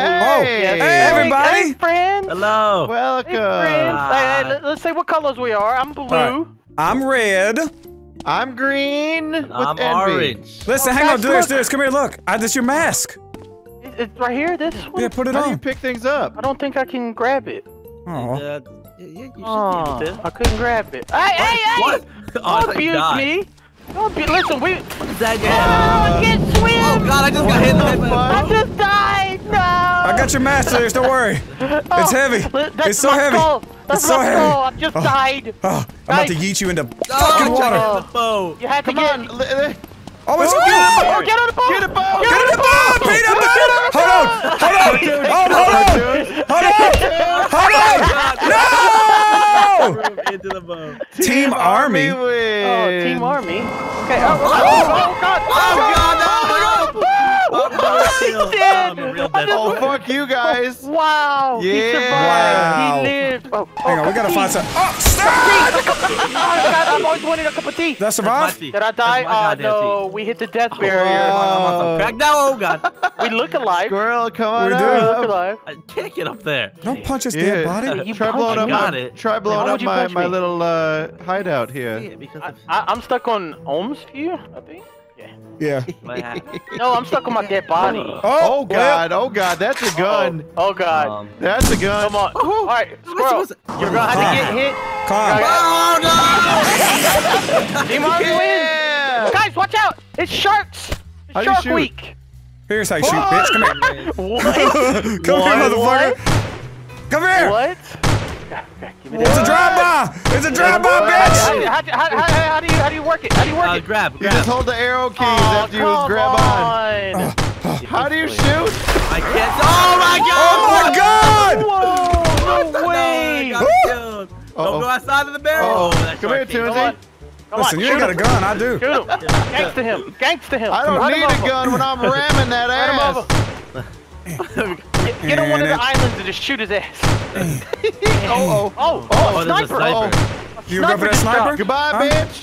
Hey, everybody! Hey, friends! Hello! Welcome! Hey, friends. Let's say what colors we are. I'm blue. Right. I'm red. I'm green. I'm orange. Listen, hang on. Do this. Come here, look. That's your mask. It's right here? This one? Yeah, put it on. How do you pick things up? I don't think I can grab it. Oh. I couldn't grab it. Hey! What? Don't abuse me! Don't abuse me! Listen, we... Oh, get swim! Oh, God, I just got hit in the head. I just died! No! I got your mask, Sirius, don't worry. It's heavy. It's so heavy. That's so heavy. I just died. Oh, I'm about to yeet you into fucking water. You had to get... Oh, it's you! Get on the boat! Get on the boat! Get on the boat! Peter! Hold on! Hold on! Hold on! No! Team Army. Oh, Team Army. Okay. Oh God! Oh God! Oh God! Oh fuck you guys! Wow! He survived. He lived. Hang on, we gotta find some. Oh, stop! I've always wanted a cup of tea. That survived? Did I die? Oh no, we hit the death barrier. Crack down! Oh God! We look alive. Squirrel, come on! We do look alive. I can't get up there. Don't punch his dead body. Try blowing up my. Try blowing up my little hideout here. I'm stuck on Ohm's here, I think. Yeah. No, I'm stuck on my dead body. Oh God! Oh God! That's a gun! Oh God! That's a gun! Come on! All right, Squirrel, you're gonna have to get hit. Calm. Oh no! Team Army wins! Guys, watch out! It's sharks! It's shark week. Here's how you shoot, bitch! Come here! What? Come here, motherfucker! Come here! What? It's a drive-by! It's a drive-by, bitch! How do you work it? How do you work it? Grab. You just hold the arrow keys after you grab on. How do you shoot? I can't. Oh my God! Oh my God! Whoa! No way! Don't go outside of the barrel. Come here, Toonzy. Listen, you ain't got a gun. I do. Shoot him. Gangsta him. Gangsta him. I don't need a gun when I'm ramming that ass. Get on one of the islands and just shoot his ass. Oh, sniper! You go for that sniper? Goodbye, bitch!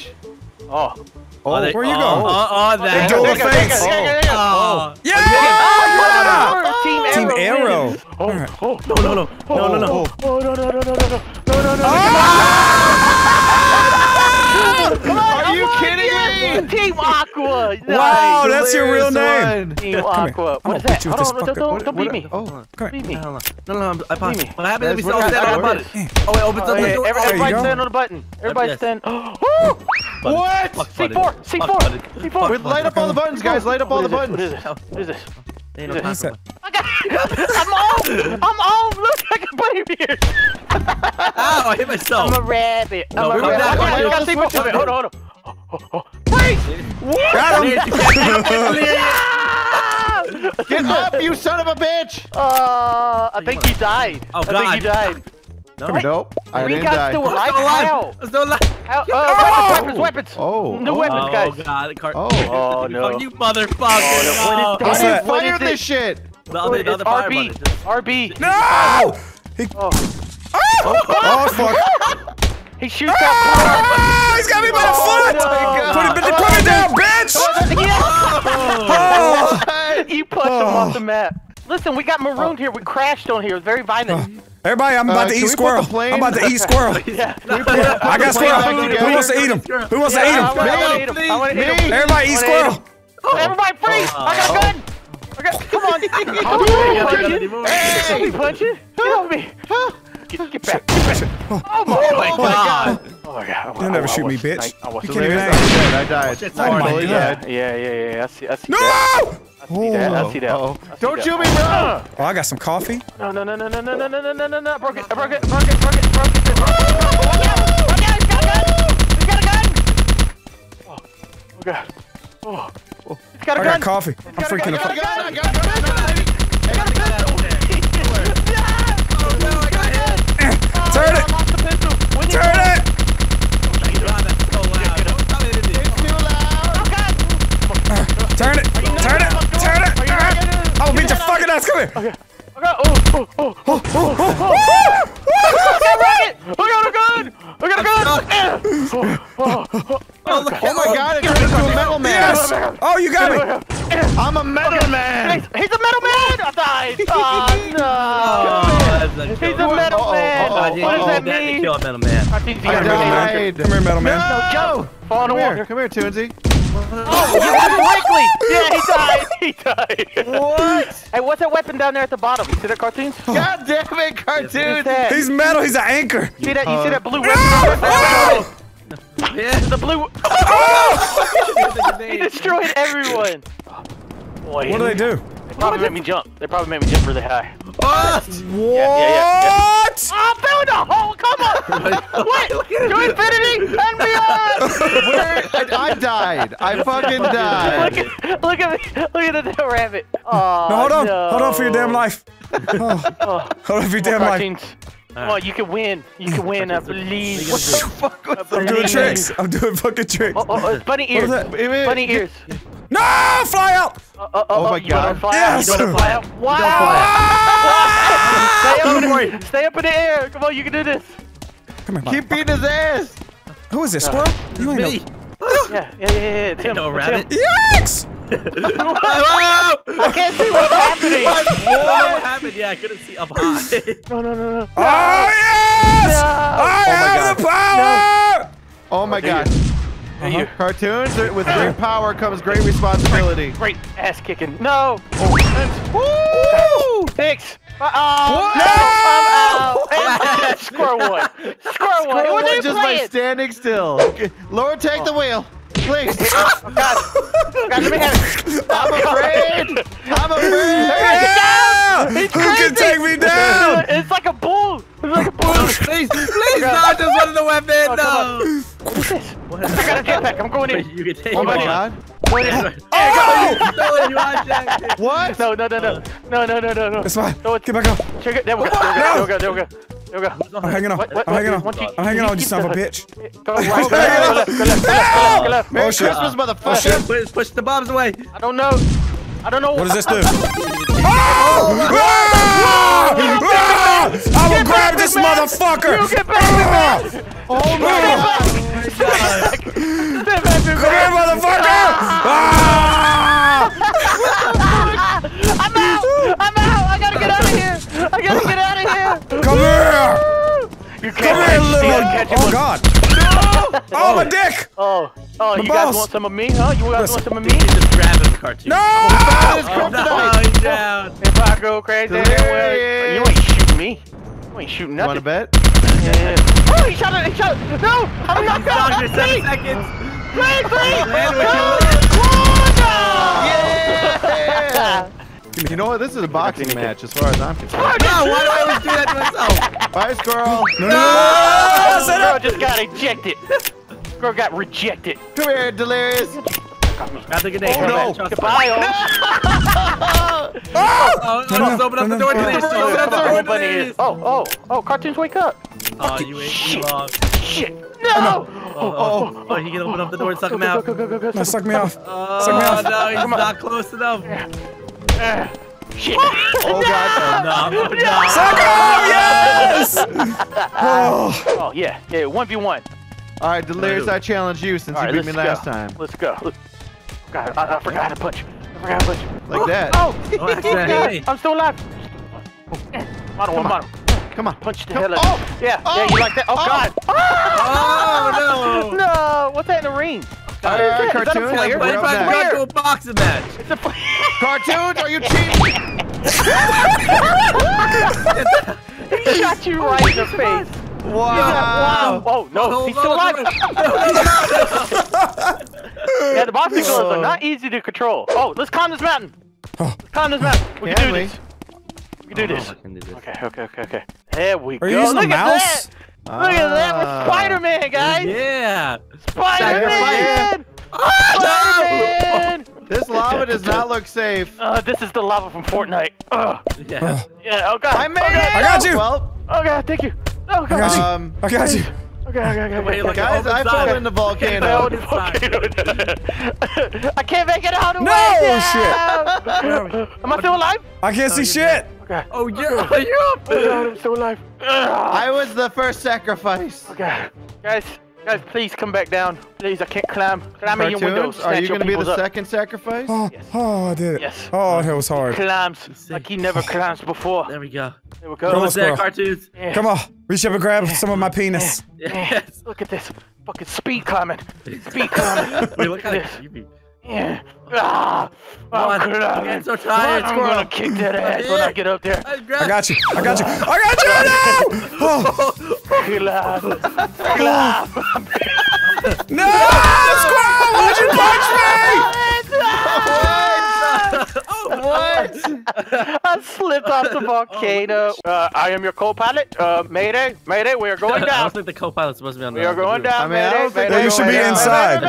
Where you going? That. Dual face! Yeah! Team Arrow! No, are you kidding me? Team Aqua! Wow, that's your real name! Team Aqua. What is that? Don't beat me. Don't beat me. No, I passed me. What happened if we stand on the button? Oh, wait, open the door. Everybody stand on the button. Everybody stand. What? C4! Light up all the buttons, guys. Light up all the buttons. What is this? I'm old! Look, I can put him here! Ow, I hit myself! I'm a rabbit! I'm a rabbit! Hold on! Wait! What? Got him! Get up, you son of a bitch! I think he died. Oh, God. I think he died. Nope, I didn't die. I'm still alive! Weapons! Oh! New weapons, guys! Oh, God. Oh, no. You motherfucker! I didn't fire this shit! It's RB! RB! No! Oh, fuck! He shoots out! He's got me by the foot! Put it down, bitch! You pushed him off the map. Listen, we got marooned here. We crashed on here. It's very violent. Everybody, I'm about to eat Squirrel. I'm about to eat Squirrel. I got Squirrel. Who wants to eat him? Who wants to eat him? Me. Everybody eat Squirrel. Everybody freeze. I got a gun. Come on. Hey. Punch it. Get off me. Get back. Oh my God. Oh my God. Don't ever shoot me, bitch. You can't even hang. I died. Oh my God. Yeah. I see. No. I see that. Don't shoot me, bro! Oh, I got some coffee. No. I broke it. I broke it. Oh, God. It's got a gun. I got coffee. I'm freaking the fuck. Turn it! Turn it! I'll beat your fucking ass! Come here! I got a gun! Oh my God! It turned into a metal man! Yes! Oh, you got me! I'm a metal man! He's a metal man! I died! Oh, no! He's a metal man! What does that mean? Kill a metal man. I died! Come here, metal man. No, go! Fall on the water. Come here, Toonzy. Oh, yeah, he died! He died! What? Hey, what's that weapon down there at the bottom? You see that, Cartoonz? God damn it, Cartoonz! He's metal, he's an anchor! You see that, you see that blue weapon? Yeah, the blue. Oh! He destroyed everyone. Boy, what do they do? They probably made me jump. They probably made me jump really high. What? What? Yeah. Oh, build a hole! Come on! What? To infinity and beyond! I died. I fucking died. Look at the rabbit. Oh, no, hold on for your damn life. Hold on for your damn life. Come on, you can win. You can win, I believe. What the fuck was that? I'm doing tricks. I'm doing fucking tricks. Oh, it's bunny ears. Bunny ears. No! Fly out! Oh my god. Yes! You don't want to fly out? Wow! Stay up in the air. Come on, you can do this. Come here, buddy. Keep beating his ass. Who is this, Squirrel? You ain't me. Yeah. It's him. No rabbit. Yes! I can't see what's happening. What happened? Yeah, I couldn't see up high. No. Oh, yes! No. I have the power! No. Oh, my God. Cartoonz, with great power comes great responsibility. Great ass kicking. No. Oh. Woo! Six. No! Square one. Square one. What are you just playing? By standing still. Okay. Laura, take the wheel. Please. Oh, God. Let me have it. I'm afraid. Who can take me down? It's like a bull. Please, no, I just wanted the weapon. No. What's this? I got a jetpack. I'm going in. You can take my God. Wait. Oh! What? No. It's fine. Get back up. Check it. There we go. I'm hanging on, you son of a bitch. Go left. Merry Christmas, motherfucker. Push the bombs away. I don't know. What does this do? I will grab this motherfucker. You get back to me. Oh my God. Come here, motherfucker. I'm out. I gotta get out of here! Come here! Come here, little... Oh, God! No! Oh, my dick! Oh, you guys want some of me, huh? You guys want some of me? You just grab him, Cartoonz. No! Oh, he's down. If I go crazy, you ain't shooting me. You ain't shooting nothing. You wanna bet? Yeah. Oh, he shot! No! I'm not going! Please! Please! You know what? This is a boxing match as far as I'm concerned. Oh, no, why do I always do that to myself? Bye, Squirrel. No! Squirrel just got ejected. Squirrel got rejected. Come here, Delirious. Got the grenade. Oh, no. Goodbye, all. Just open up the door, Delirious. Oh, Cartoonz, wake up. Oh, you ain't long. Shit. No! Oh, he can open up the door and suck him out. No, suck me off. No, he's not close enough. Shit. Oh, God. No. Sucker! Yes! Yeah, 1v1. All right, Delirious, I challenge you since you beat me last time. Let's go. God, I forgot to punch. Like that. Oh, I'm still alive. Model. Come on. Punch the hell out of it. Yeah, you like that? Oh, God. Oh, no. What's that in the ring? Cartoonz, we're going to a boxing match. Cartoonz, are you cheating? He shot you right in the face. Wow. Oh, no, he's still alive. Yeah, the boxing gloves are not easy to control. Oh, let's climb this mountain. We can do this. Okay. There we go. Are you using a mouse? Look at that! We're Spider-Man, guys! Yeah! Spider-Man! Spider-Man! This lava does not look safe. This is the lava from Fortnite. Yeah. Oh God! I made it! I got you! Well, oh God! Thank you! Oh God! I got you! Okay. Guys, I fell in the volcano. I can't make it out of the way! No! Shit! Am I still alive? I can't see shit! Okay. Oh, you're up! Oh, God, I'm still alive. I was the first sacrifice. Okay. Guys, Guys, please come back down. Please, I can't climb. Climb in your windows. Are you going to be the second sacrifice? Oh, yes. Oh, I did it. Yes. Oh, that was hard. He climbs like he never climbs before. There we go. There we go. Come on, Squirrel. Cartoonz. Yeah. Come on. Reach up and grab some of my penis. Yeah. Yeah. Yes. Look at this. Fucking speed climbing. Speed climbing. Wait, what kind of creepy? Yeah. Ah, I'm getting so tired. I'm gonna kick that ass when I get up there. I got you. I got you. I got you now! Oh. No! Squirrel! Would you punch me? What? I slipped off the volcano. I am your co-pilot. Mayday, Mayday, we are going down. I don't think the co-pilot's supposed to be on the ground. We are going down, Mayday, Mayday. You should be inside.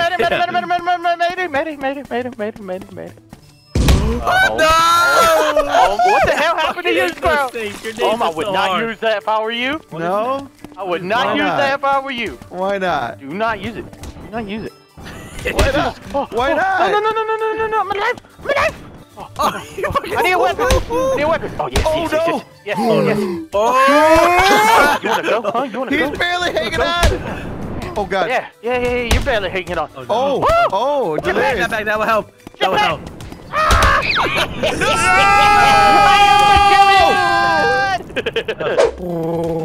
Mayday, Mayday, Mayday, Mayday, Mayday, Mayday, Mayday. Oh, no! What the hell happened to you, Squirrel? I would not use that if I were you. No? I would not use that if I were you. Why not? Do not use it. Do not use it. Why not? Why not? No, no, no, no, no, no, no. My knife! My knife! I need a weapon! I need a weapon! Oh, yes, yes, yes, yes. Oh, no. Oh, you want to go? Huh? You want to go? He's barely hanging on! Oh, God. Yeah, yeah, yeah, you're barely hanging on. Oh, oh, delirious. Get back, that will help. That will help.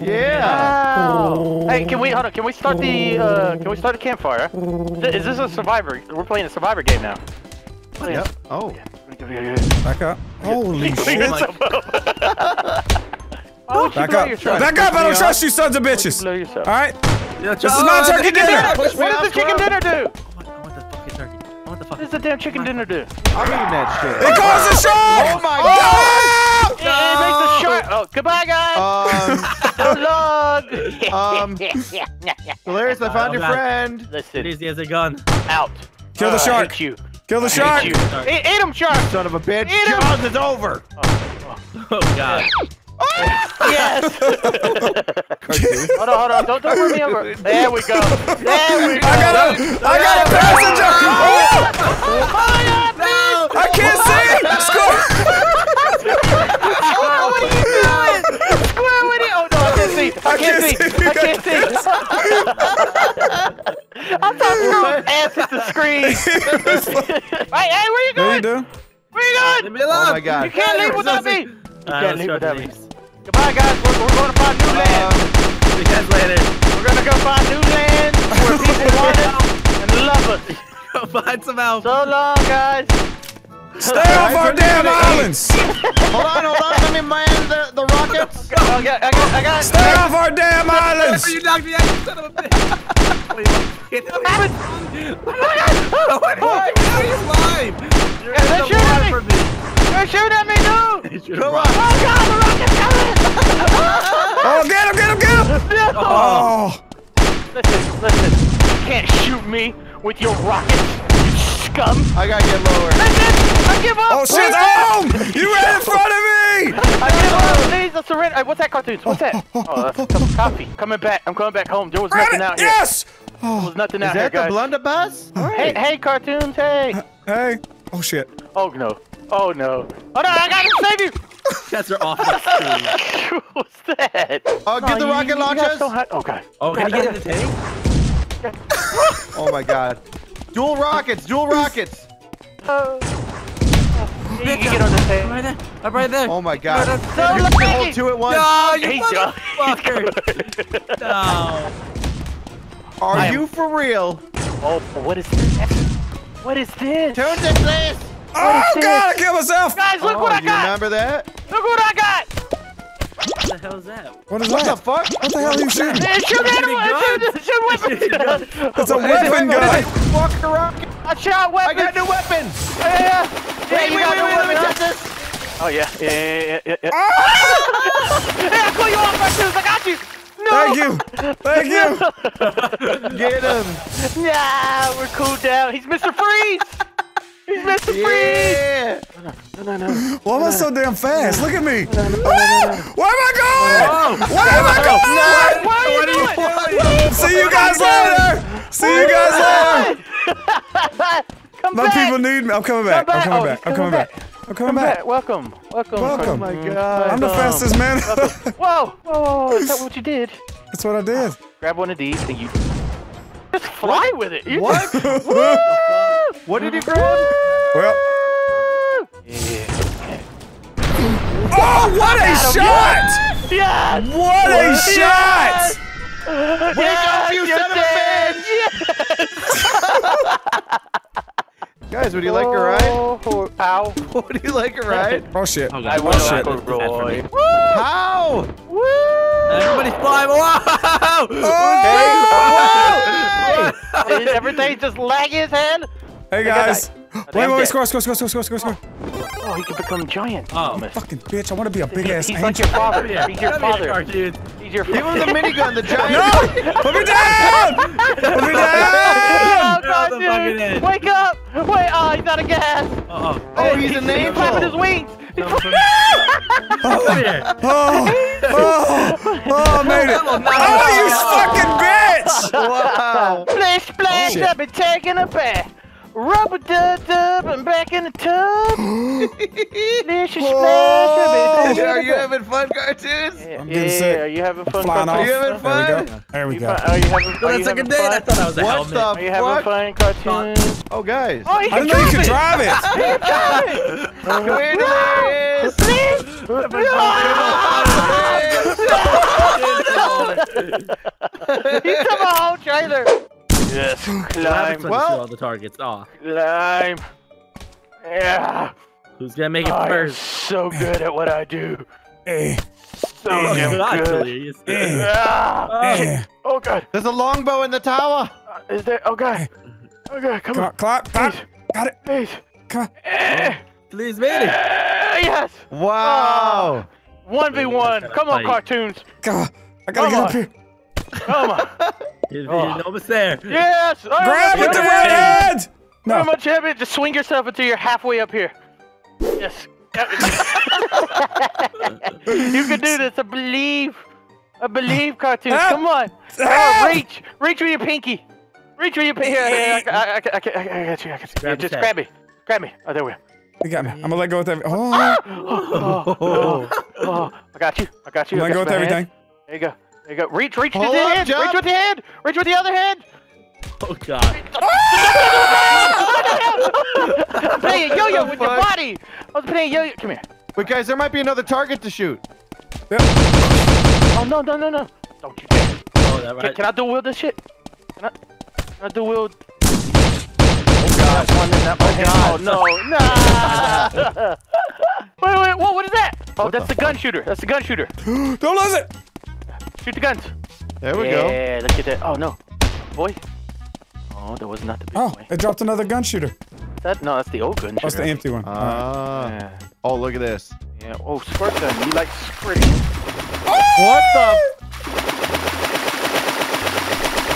Yeah. Hey, can we hold on? Can we start the Can we start a campfire? Is this a survivor? We're playing a survivor game now. Oh, yeah. Oh. Back up. Holy shit. Back up. Back up. I don't trust you, sons of bitches. All right. This is my turkey dinner. What does the chicken dinner do? What does the damn chicken dinner do? I'm eating that shit. It calls a shark! Oh my god! No! It makes a shark. Oh, goodbye, guys. Delirious, I found your friend. Listen, he has a gun. Out. Kill the shark. Kill the shark. Eat him, shark. Son of a bitch. Eat him. Jaws is over. Oh god. Yes! Hold on, hold on. Don't run me over. There we go. There we go. I got a passenger! Oh! I can't see! Squirrel! Squirrel, what are you doing? Squirrel, what are you... Oh, no, I can't see. I can't see. I can't see. I thought Squirrel's ass hit the screen. Hey, where you going? Where you going? Leave me alone. Oh, my God. You can't leave without me. You can't leave without me. Goodbye, guys. We're going to find new land. See you guys later. We're going to go find new land where people want us and love us. Go find some help. So long, guys. Stay off our damn islands. Hold on. Let me land the rockets. I got. Stay off our damn islands. You knocked me out, you son of a bitch. Wait, what happened? Why? You're alive. You're alive for me. They're shooting at me, dude! Come on! Oh god, the rocket's coming! Oh, get him! No. Oh! Listen, you can't shoot me with your rocket, you scum! I gotta get lower. Listen, I give up! Oh shit, home! You ran in front of me! I give up, please, I surrender. Hey, what's that, Cartoonz? What's that? Oh, that's a cup of coffee. Coming back, I'm coming back home. There was nothing out here. Yes! There was nothing out here, guys. Is that the blunderbuss? Hey, Cartoonz, hey! Hey! Oh shit. Oh no. Oh no! Oh no! I gotta save you! That's your awful. What's that? Oh, get the rocket launchers! Okay. Oh, can you get in the tank? Oh my god! Dual rockets! You can get on the tank. I'm right there. Oh my god! No, you can hold two at once. No, you motherfucker! No. Are you for real? Oh, what is this? What is this? Turn this, please. Oh god, I killed myself! Guys, look what I got! You remember that? Look what I got! What the hell is that? What the fuck? What the hell are you shooting? Shoot weapons! It's a weapon gun! I shot weapons! I got new weapons! Wait, you got new weapons! Oh yeah. Hey, I pull you off, Cartoonz! I got you! No! Thank you! Get him! Nah, we're cooled down. He's Mr. Freeze! He's Mr. Freeze! No. Why am I so damn fast? Look at me! Where am I going? Where am I going? What are you doing? See you guys later! Come back! People need me. I'm coming back. Welcome. Oh my God. I'm the fastest man. Whoa! Is that what you did? That's what I did. Grab one of these and you... Just fly with it. What? What did you grab? Well. Yeah. Oh, what a shot! Yes! What a shot! Wake up, you son of a bitch! Guys, would you like a ride? Ow. Would you like a ride? Oh, shit. Oh, shit. How? Everybody fly! Whoa! Whoa! Hey, everything just lag his head? Hey, guys. Wait, score. Oh, he can become giant. Oh, fucking bitch. I want to be a big-ass angel. He's like your father. Yeah. He's your father, dude. He's your father. He was a minigun, the giant. No! Put me down! Put me down! Oh, God, dude. Wake up! Wait, oh, he's out of gas. Uh-oh. Oh, he's an angel. He's flapping his wings. Oh, made it. Oh, you fucking bitch! Wow. Splash, splash, I've been taking a bath. Rubber dub, I'm back in the tub. Splash, are you having fun, Cartoonz? Yeah, I'm getting sick. Are you having fun? Are you having fun? There we go. Are you having fun? That's like a date. I thought that was a helmet. Are you having fun, Cartoonz? Oh, guys. Oh, I didn't know you could drive it. Come here, Delirious. Please. He's a whole trailer. Yes, climb. Well, all the targets. Oh. Climb. Yeah. Who's gonna make it first? So good at what I do. So good. Oh god. There's a longbow in the tower. Is there? Oh god. Oh god. Come on. Clap. Got it. Please. Come on. Please, baby. Yes. Wow. 1v1. Come on, Cartoonz. I gotta get up here. Come on. You're almost there. Yes! Grab with the right hand! No. How much heavy? Just swing yourself until you're halfway up here. Yes. You can do this. I believe. I believe, Cartoonz. Come on. Oh, reach. Reach with your pinky. Reach with your pinky. I got you. Just grab me. Grab me. Oh, there we are. You got me. I'm gonna let go with everything. Oh. I got you. I'm gonna let go with everything. There you go. There you go. Reach with the hand. Reach with the hand. Reach with the other hand. Oh god. I'm playing yo-yo with your body. I was playing yo-yo. Come here. Wait, guys, there might be another target to shoot. Yep. Oh no. Don't you dare. Oh, that right. Can I do wield this shit? Can I do wield? Oh god. Oh no. Wait. Whoa, what is that? Oh, that's the gun shooter. Don't lose it. Shoot the guns. There we go. Yeah, let's get that. Oh, no. Boy. Oh, there was not the big boy. It dropped another gun shooter. No, that's the old gun shooter. That's the empty one. Yeah. Oh, look at this. Yeah. Oh, squirt gun. You like squirting. Oh! What the?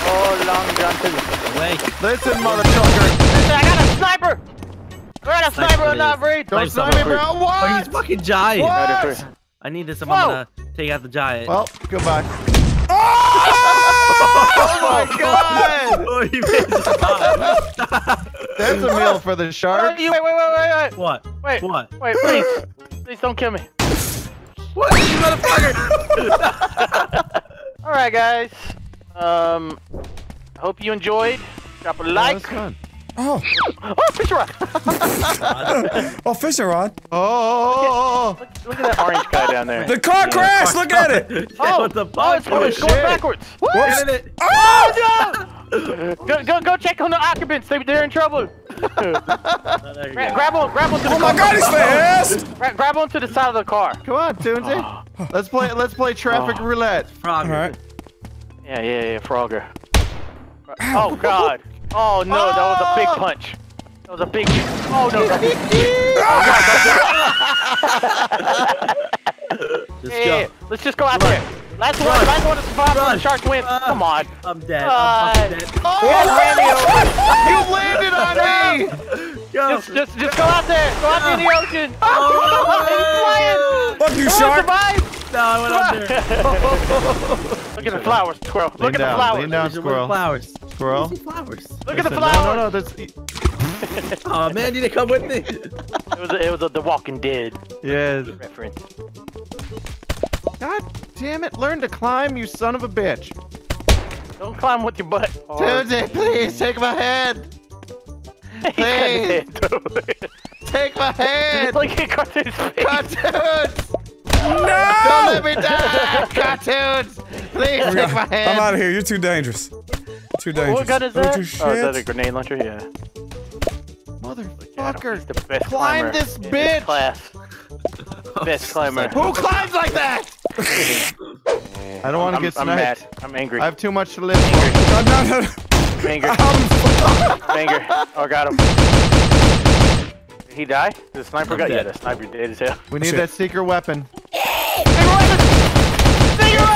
Oh, long Johnson. Wait. Listen, motherfucker. Listen, I got a sniper. I'm not afraid. Don't snipe me, bro. What? Oh, he's fucking giant. What? I need this. I'm gonna take out the giant. Well, goodbye. Oh! Oh my god! Oh, you missed it. There's a meal for the shark. Wait. What? Wait, please don't kill me. What, you motherfucker? All right, guys. I hope you enjoyed. Drop a like. Oh, fish rod! Oh, fish rod! Oh! Look at that orange guy down there. The car crashed! Look at it! Oh, what the fuck? Oh, it's going backwards! What? Oh, no! Go check on the occupants. They're in trouble. Grab on to the car. Oh my god, he's fast! Grab onto the side of the car. Come on, Toonzy. Let's play traffic roulette. Frogger. Right. Yeah, Frogger. Oh god. Oh no, that was a big punch. That was a big. Oh no. Just go. Let's just go out there. Last one to survive before the shark wins. Come on. I'm dead. I'm dead. Oh, you landed on me. Go. Just go out there. Go out in the ocean. He's flying. Fuck you, shark. Survive. No, I went up there. Look at the flowers, Squirrel. Look at the flowers. Lean down, Squirrel. Squirrel. Look at the flowers. No. Oh man, you didn't come with me. It was The Walking Dead. Yes. Reference. God damn it! Learn to climb, you son of a bitch. Don't climb with your butt. Toadie, please take my hand. Please. Take my hand. Just like a cartoon's face. Cartoonz! No! Don't let me die! Cartoonz! Please take my hand. I'm out of here. You're too dangerous. Too dangerous. What gun is that? Oh, is that a grenade launcher? Yeah. Motherfucker! Yeah, climb this bitch! Class. Best climber. Who climbs like that? I don't want to get sniped. I'm mad. I'm angry. I have too much to live. I'm angry. I'm angry. Oh, I got him. Did he die? The sniper got dead. Yeah, the sniper did as hell. We need that secret weapon. Secret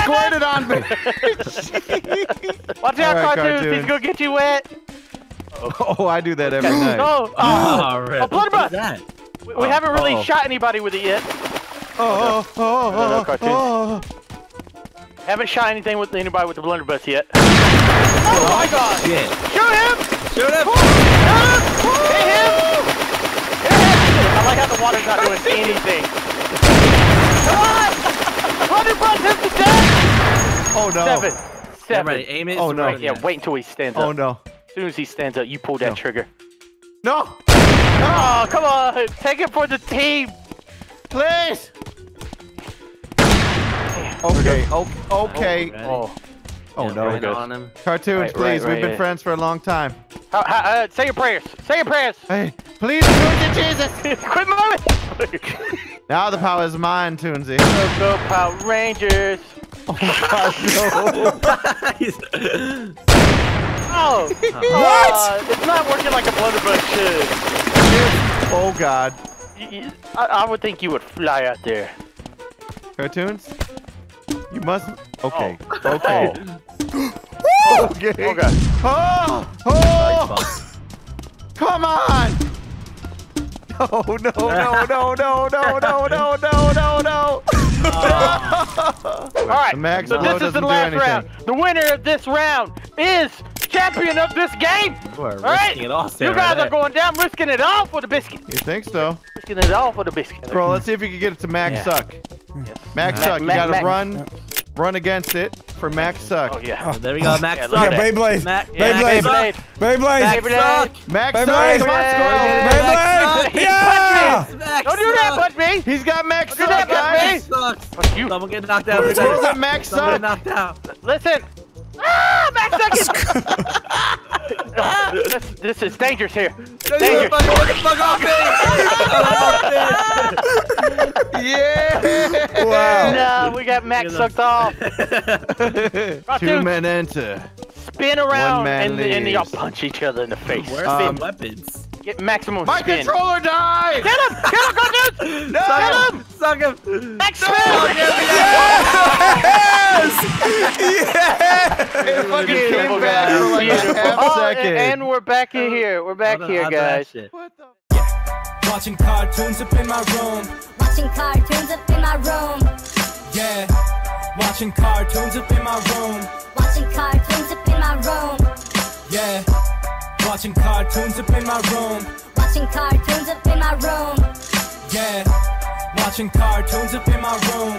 weapon! Squirted on me. Watch out, Cartoonz. He's gonna get you wet. Oh, I do that every night. Oh, blood bath. We haven't really shot anybody with it yet. Haven't shot anything with anybody with the blunderbuss yet. Oh my god! Shit. Shoot him! Shoot him! Hit him! Hit him! I like how the water's not doing anything. Come on! Blunderbuss hits the death! Oh no. Seven. Everybody aim it. Oh no. Yeah, wait until he stands up. Oh no. As soon as he stands up, you pull that trigger. No! Oh, come on! Take it for the team! Please! Okay, okay. Oh no. Cartoonz, please, we've been friends for a long time. Say your prayers! Say your prayers! Hey, please, Toonsie Jesus! Quit moving! Now the power is mine, Toonsie. Go, go, Power Rangers! Oh my god, no! Oh! What? It's not working like a blunderbuss should. Oh god. I would think you would fly out there. Cartoonz? You mustn't. Okay. Oh. Okay. Okay. Oh god. Oh! Oh! Come on! No! No! No! No! No! No! No! No! No! No! No! All right. So this is the last round. The winner of this round is. Champion of this game! Alright! You guys are going down, risking it all for the biscuit! You think so? Risking it all for the biscuit. Bro, let's see if you can get it to Max Suck. Yes. Max Suck, you gotta run against it for Max Suck. Oh yeah. Oh, there we go, Max Suck. Yeah, Beyblade! Beyblade! Beyblade! Max Suck! Beyblade! Yeah! Don't do that, Bud B! He's got Max Suck, guys! Someone get knocked out. Who's got Max Suck? Listen! Ah, back second! This is dangerous here. It's dangerous. Fuck off, man! Yeah! Wow. No, we got Max sucked off. Two men enter. Spin around and y'all punch each other in the face. Where's the weapons? Get maximum spin. My controller died! Get him! Get him, Cartoonz! No! Get him! Suck him! Maximum! Yes! Yes! It fucking came back for like a half second. And we're back in here. We're back here, guys. What the? Watching Cartoonz up in my room. Watching Cartoonz up in my room. Yeah. Watching Cartoonz up in my room. Watching Cartoonz up in my room. Yeah. Watching Cartoonz up in my room. Watching Cartoonz up in my room. Yeah. Watching Cartoonz up in my room.